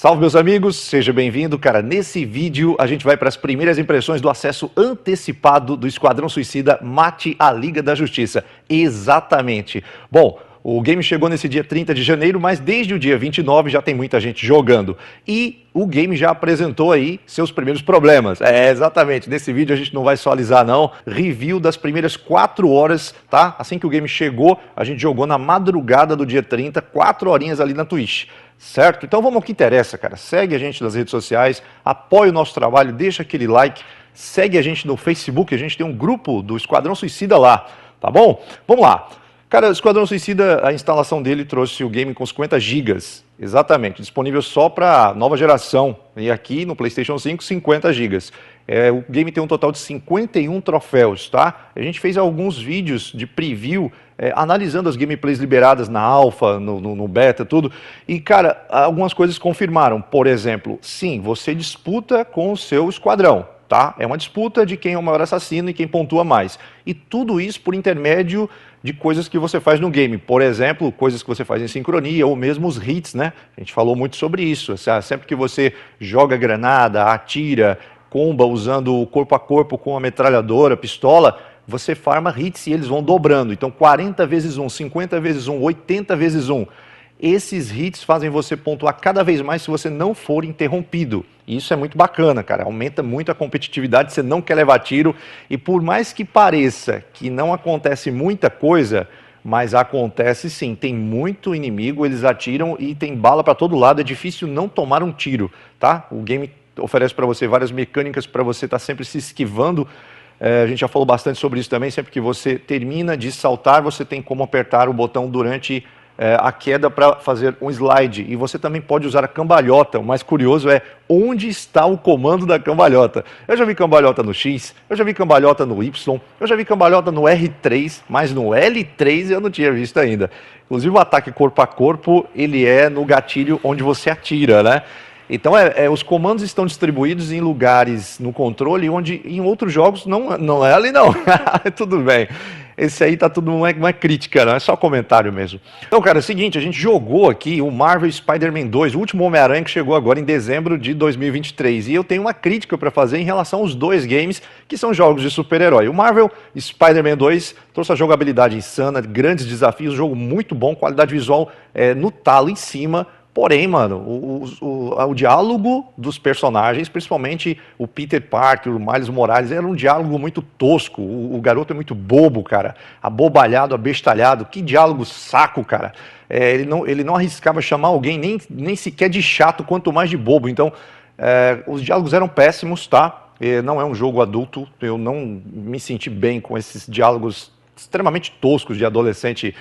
Salve, meus amigos, seja bem-vindo, cara. Nesse vídeo a gente vai para as primeiras impressões do acesso antecipado do Esquadrão Suicida Mate a Liga da Justiça. Exatamente. Bom, o game chegou nesse dia 30 de janeiro, mas desde o dia 29 já tem muita gente jogando. E o game já apresentou aí seus primeiros problemas. É, exatamente. Nesse vídeo a gente não vai só alisar, não. Review das primeiras 4 horas, tá? Assim que o game chegou, a gente jogou na madrugada do dia 30, 4 horinhas ali na Twitch. Certo? Então vamos ao que interessa, cara. Segue a gente nas redes sociais, apoia o nosso trabalho, deixa aquele like, segue a gente no Facebook, a gente tem um grupo do Esquadrão Suicida lá, tá bom? Vamos lá. Cara, o Esquadrão Suicida, a instalação dele trouxe o game com 50 GB, exatamente, disponível só para nova geração. E aqui no PlayStation 5, 50 GB. É, o game tem um total de 51 troféus, tá? A gente fez alguns vídeos de preview, analisando as gameplays liberadas na alpha, no beta, tudo. E, cara, algumas coisas confirmaram. Por exemplo, sim, você disputa com o seu esquadrão, tá? É uma disputa de quem é o maior assassino e quem pontua mais. E tudo isso por intermédio de coisas que você faz no game. Por exemplo, coisas que você faz em sincronia ou mesmo os hits, né? A gente falou muito sobre isso. Sempre que você joga granada, atira, comba usando o corpo a corpo com a metralhadora, pistola, você farma hits e eles vão dobrando. Então 40 vezes 1, 50 vezes 1, 80 vezes 1. Esses hits fazem você pontuar cada vez mais se você não for interrompido. E isso é muito bacana, cara. Aumenta muito a competitividade, você não quer levar tiro. E por mais que pareça que não acontece muita coisa, mas acontece sim. Tem muito inimigo, eles atiram e tem bala para todo lado. É difícil não tomar um tiro, tá? O game oferece para você várias mecânicas para você estar sempre se esquivando. É, a gente já falou bastante sobre isso também. Sempre que você termina de saltar, você tem como apertar o botão durante a queda para fazer um slide, e você também pode usar a cambalhota. O mais curioso é onde está o comando da cambalhota. Eu já vi cambalhota no X, eu já vi cambalhota no Y, eu já vi cambalhota no R3, mas no L3 eu não tinha visto ainda. Inclusive o ataque corpo a corpo, ele é no gatilho onde você atira, né? Então os comandos estão distribuídos em lugares no controle onde em outros jogos não é ali não. Tudo bem. Esse aí tá tudo, não é crítica, não, é só comentário mesmo. Então, cara, é o seguinte, a gente jogou aqui o Marvel Spider-Man 2, o último Homem-Aranha que chegou agora em dezembro de 2023. E eu tenho uma crítica para fazer em relação aos dois games, que são jogos de super-herói. O Marvel Spider-Man 2 trouxe a jogabilidade insana, grandes desafios, jogo muito bom, qualidade visual no talo em cima. Porém, mano, o diálogo dos personagens, principalmente o Peter Parker, o Miles Morales, era um diálogo muito tosco. O garoto é muito bobo, cara. Abobalhado, abestalhado. Que diálogo saco, cara. Ele não arriscava chamar alguém nem sequer de chato, quanto mais de bobo. Então, os diálogos eram péssimos, tá? Não é um jogo adulto. Eu não me senti bem com esses diálogos extremamente toscos de adolescente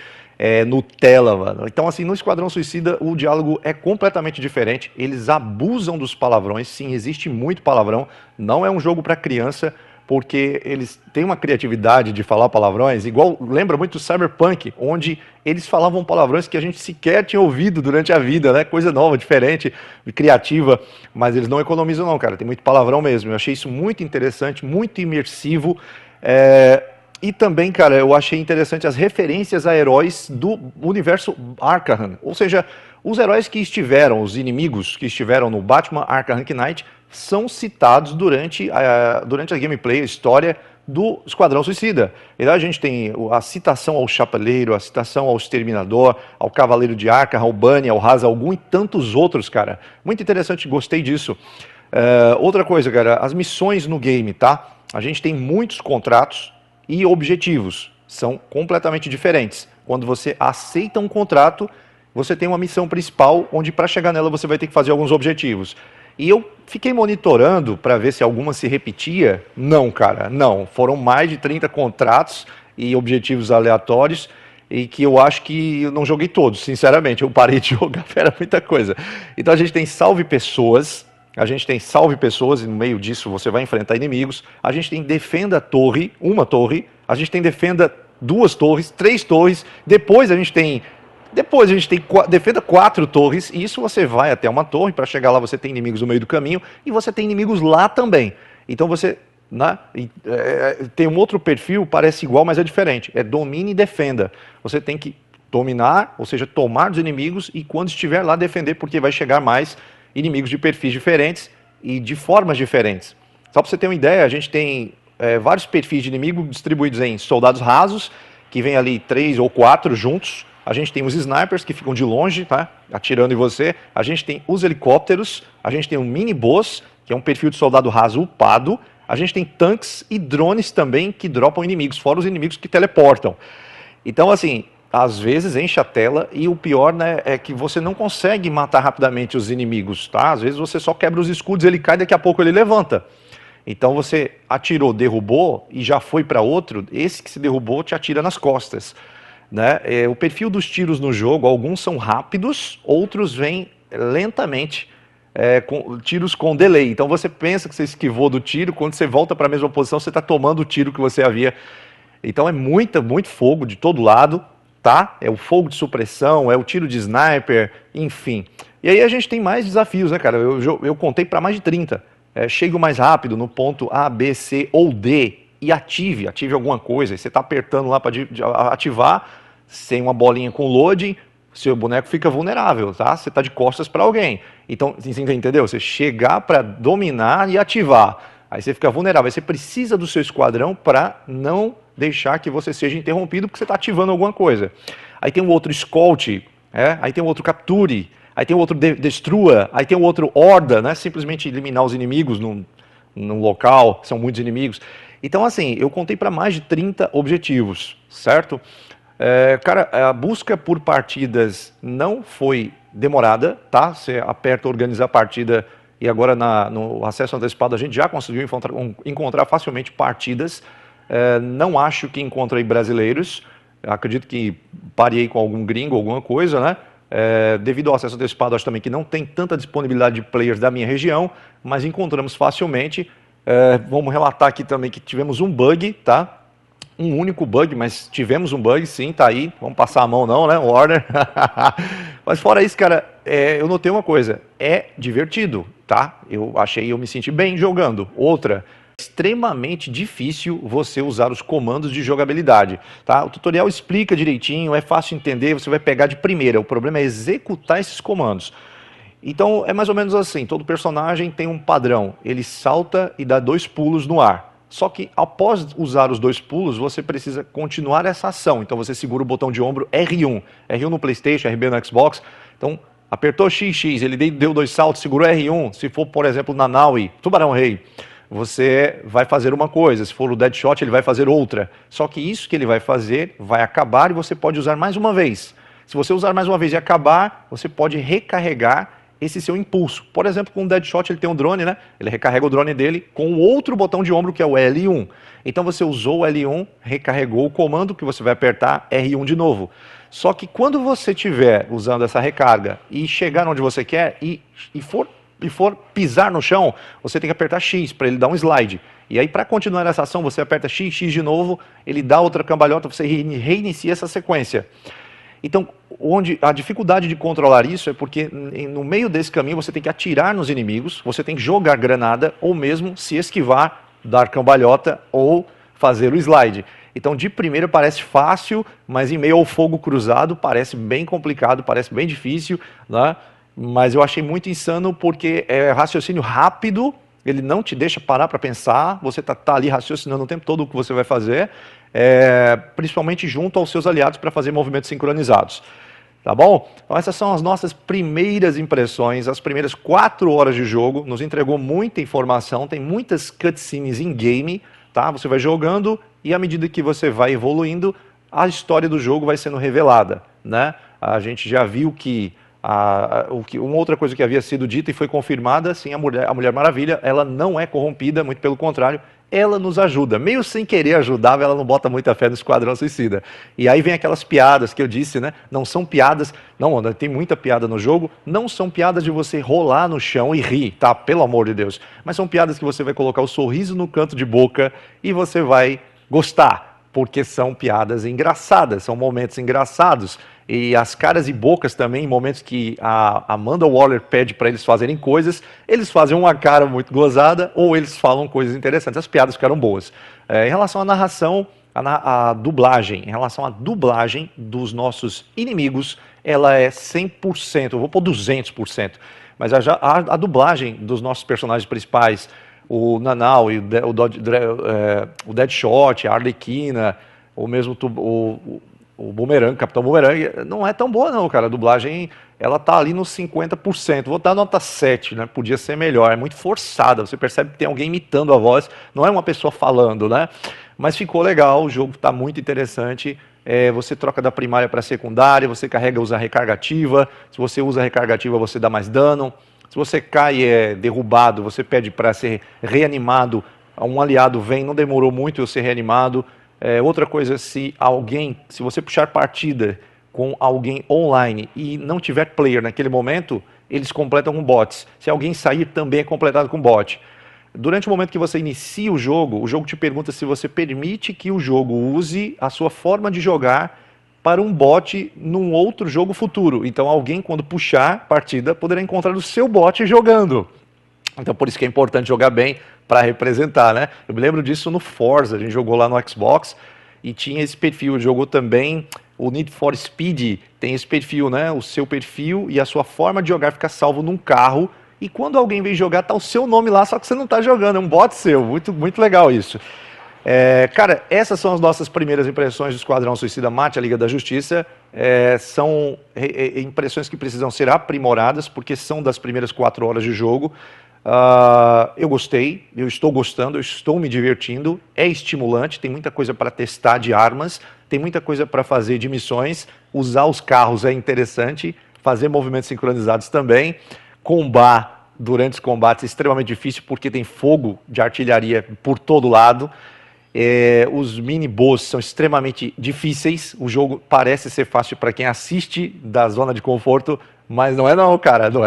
Nutella, mano. Então, assim, no Esquadrão Suicida, o diálogo é completamente diferente. Eles abusam dos palavrões. Sim, existe muito palavrão. Não é um jogo para criança, porque eles têm uma criatividade de falar palavrões, igual, lembra muito o Cyberpunk, onde eles falavam palavrões que a gente sequer tinha ouvido durante a vida, né? Coisa nova, diferente, criativa, mas eles não economizam não, cara. Tem muito palavrão mesmo. Eu achei isso muito interessante, muito imersivo. E também, cara, eu achei interessante as referências a heróis do universo Arkham. Ou seja, os heróis que estiveram, os inimigos que estiveram no Batman Arkham Knight, são citados durante a gameplay, a história do Esquadrão Suicida. E a gente tem a citação ao Chapeleiro, a citação ao Exterminador, ao Cavaleiro de Arkham, ao Bane, ao Ras al Ghul e tantos outros, cara. Muito interessante, gostei disso. Outra coisa, cara, as missões no game, tá? A gente tem muitos contratos e objetivos, são completamente diferentes. Quando você aceita um contrato, você tem uma missão principal, onde para chegar nela você vai ter que fazer alguns objetivos. E eu fiquei monitorando para ver se alguma se repetia. Não, cara, não. Foram mais de 30 contratos e objetivos aleatórios, e que eu acho que eu não joguei todos, sinceramente. Eu parei de jogar, era muita coisa. Então a gente tem salve pessoas, a gente tem salve pessoas e no meio disso você vai enfrentar inimigos. A gente tem defenda torre, uma torre. A gente tem defenda 2 torres, 3 torres. Depois a gente tem defenda 4 torres. E isso você vai até uma torre. Para chegar lá você tem inimigos no meio do caminho. E você tem inimigos lá também. Então você... tem um outro perfil, parece igual, mas é diferente. É domine e defenda. Você tem que dominar, ou seja, tomar dos inimigos. E quando estiver lá defender, porque vai chegar mais... inimigos de perfis diferentes e de formas diferentes. Só para você ter uma ideia, a gente tem vários perfis de inimigo distribuídos em soldados rasos, que vem ali 3 ou 4 juntos. A gente tem os snipers, que ficam de longe, tá, atirando em você. A gente tem os helicópteros. A gente tem um mini boss, que é um perfil de soldado raso upado. A gente tem tanques e drones também, que dropam inimigos, fora os inimigos que teleportam. Então, assim, às vezes enche a tela e o pior, né, é que você não consegue matar rapidamente os inimigos, tá? Às vezes você só quebra os escudos, ele cai, daqui a pouco ele levanta. Então você atirou, derrubou e já foi para outro, esse que se derrubou te atira nas costas. Né? O perfil dos tiros no jogo, alguns são rápidos, outros vêm lentamente, com tiros com delay. Então você pensa que você esquivou do tiro, quando você volta para a mesma posição, você está tomando o tiro que você havia. Então é muito fogo de todo lado, tá? É o fogo de supressão, é o tiro de sniper, enfim. E aí a gente tem mais desafios, né, cara? Eu contei para mais de 30. Chegue mais rápido no ponto A, B, C ou D. E ative alguma coisa. E você está apertando lá para ativar, sem uma bolinha com loading, seu boneco fica vulnerável, tá? Você está de costas para alguém. Então, entendeu? Você chegar para dominar e ativar. Aí você fica vulnerável. Aí você precisa do seu esquadrão para não deixar que você seja interrompido, porque você está ativando alguma coisa. Aí tem um outro escolte, aí tem um outro capture, aí tem um outro destrua, aí tem um outro horda, né? Simplesmente eliminar os inimigos num local, são muitos inimigos. Então, assim, eu contei para mais de 30 objetivos, certo? Cara, a busca por partidas não foi demorada, tá? Você aperta organizar a partida e agora no acesso antecipado a gente já conseguiu encontrar facilmente partidas. Não acho que encontrei brasileiros, acredito que parei com algum gringo, alguma coisa, né? Devido ao acesso antecipado, acho também que não tem tanta disponibilidade de players da minha região, mas encontramos facilmente. Vamos relatar aqui também que tivemos um bug, tá? Um único bug, mas tivemos um bug, sim, tá aí. Vamos passar a mão não, né? Warner. Mas fora isso, cara, eu notei uma coisa, é divertido, tá? Eu me senti bem jogando. Outra, extremamente difícil você usar os comandos de jogabilidade, tá? O tutorial explica direitinho, é fácil entender, você vai pegar de primeira. O problema é executar esses comandos. Então é mais ou menos assim, todo personagem tem um padrão, ele salta e dá 2 pulos no ar. Só que após usar os 2 pulos, você precisa continuar essa ação. Então você segura o botão de ombro R1, R1 no PlayStation, RB no Xbox. Então apertou XX, ele deu 2 saltos, segurou R1. Se for, por exemplo, Nanaue, Tubarão Rei, você vai fazer uma coisa, se for o Deadshot ele vai fazer outra. Só que isso que ele vai fazer vai acabar e você pode usar mais uma vez. Se você usar mais uma vez e acabar, você pode recarregar esse seu impulso. Por exemplo, com o Deadshot ele tem um drone, né? Ele recarrega o drone dele com outro botão de ombro que é o L1. Então você usou o L1, recarregou o comando que você vai apertar R1 de novo. Só que quando você estiver usando essa recarga e chegar onde você quer e for pisar no chão, você tem que apertar X para ele dar um slide. E aí, para continuar essa ação, você aperta X, X de novo, ele dá outra cambalhota, você reinicia essa sequência. Então, onde a dificuldade de controlar isso é porque no meio desse caminho você tem que atirar nos inimigos, você tem que jogar granada ou mesmo se esquivar, dar cambalhota ou fazer o slide. Então, de primeira parece fácil, mas em meio ao fogo cruzado parece bem complicado, parece bem difícil, né? Mas eu achei muito insano porque é raciocínio rápido, ele não te deixa parar para pensar, você tá ali raciocinando o tempo todo o que você vai fazer, principalmente junto aos seus aliados para fazer movimentos sincronizados. Tá bom? Então essas são as nossas primeiras impressões, as primeiras 4 horas de jogo, nos entregou muita informação, tem muitas cutscenes em game, tá? Você vai jogando e à medida que você vai evoluindo, a história do jogo vai sendo revelada, né? A gente já viu que uma outra coisa que havia sido dita e foi confirmada, sim, a Mulher Maravilha, ela não é corrompida, muito pelo contrário, ela nos ajuda. Meio sem querer ajudava, ela não bota muita fé no Esquadrão Suicida. E aí vem aquelas piadas que eu disse, né? Não são piadas, não, tem muita piada no jogo, não são piadas de você rolar no chão e rir, tá? Pelo amor de Deus. Mas são piadas que você vai colocar o sorriso no canto de boca e você vai gostar. Porque são piadas engraçadas, são momentos engraçados. E as caras e bocas também, em momentos que a Amanda Waller pede para eles fazerem coisas, eles fazem uma cara muito gozada ou eles falam coisas interessantes. As piadas ficaram boas. Em relação à narração, a dublagem, em relação à dublagem dos nossos inimigos, ela é 100%, eu vou pôr 200%. Mas a dublagem dos nossos personagens principais, o Nanaue, o Deadshot, a Arlequina, ou mesmo o Boomerang, Capitão Boomerang, não é tão boa não, cara. A dublagem, ela tá ali nos 50%. Vou dar nota 7, né? Podia ser melhor. É muito forçada. Você percebe que tem alguém imitando a voz. Não é uma pessoa falando, né? Mas ficou legal. O jogo tá muito interessante. É, você troca da primária para secundária. Você carrega, usa a recarga ativa. Se você usa a recarga ativa, você dá mais dano. Se você cai e é derrubado, você pede para ser reanimado. Um aliado vem. Não demorou muito eu ser reanimado. É, outra coisa, se você puxar partida com alguém online e não tiver player naquele momento, eles completam com bots. Se alguém sair, também é completado com bot. Durante o momento que você inicia o jogo te pergunta se você permite que o jogo use a sua forma de jogar para um bot num outro jogo futuro. Então alguém, quando puxar partida, poderá encontrar o seu bot jogando. Então por isso que é importante jogar bem para representar, né? Eu me lembro disso no Forza, a gente jogou lá no Xbox e tinha esse perfil, jogou também o Need for Speed, tem esse perfil, né? O seu perfil e a sua forma de jogar fica salvo num carro e quando alguém vem jogar tá o seu nome lá, só que você não tá jogando, é um bot seu, muito legal isso. É, cara, essas são as nossas primeiras impressões do Esquadrão Suicida Mate, a Liga da Justiça. É, são impressões que precisam ser aprimoradas, porque são das primeiras 4 horas de jogo. Eu gostei, eu estou gostando, eu estou me divertindo, é estimulante, tem muita coisa para testar de armas, tem muita coisa para fazer de missões, usar os carros é interessante, fazer movimentos sincronizados também, combate durante os combates é extremamente difícil porque tem fogo de artilharia por todo lado, os mini-boss são extremamente difíceis, o jogo parece ser fácil para quem assiste da zona de conforto, mas não é não, cara, não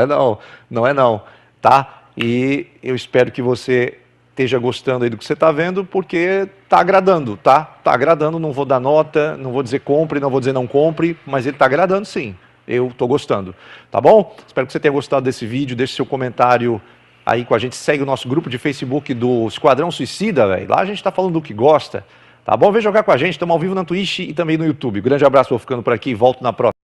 é não, tá? E eu espero que você esteja gostando aí do que você está vendo, porque está agradando, tá? Está agradando, não vou dar nota, não vou dizer compre, não vou dizer não compre, mas ele está agradando sim, eu estou gostando, tá bom? Espero que você tenha gostado desse vídeo, deixe seu comentário aí com a gente, segue o nosso grupo de Facebook do Esquadrão Suicida, velho. Lá a gente está falando do que gosta, tá bom? Vem jogar com a gente, estamos ao vivo na Twitch e também no YouTube. Grande abraço, vou ficando por aqui, volto na próxima.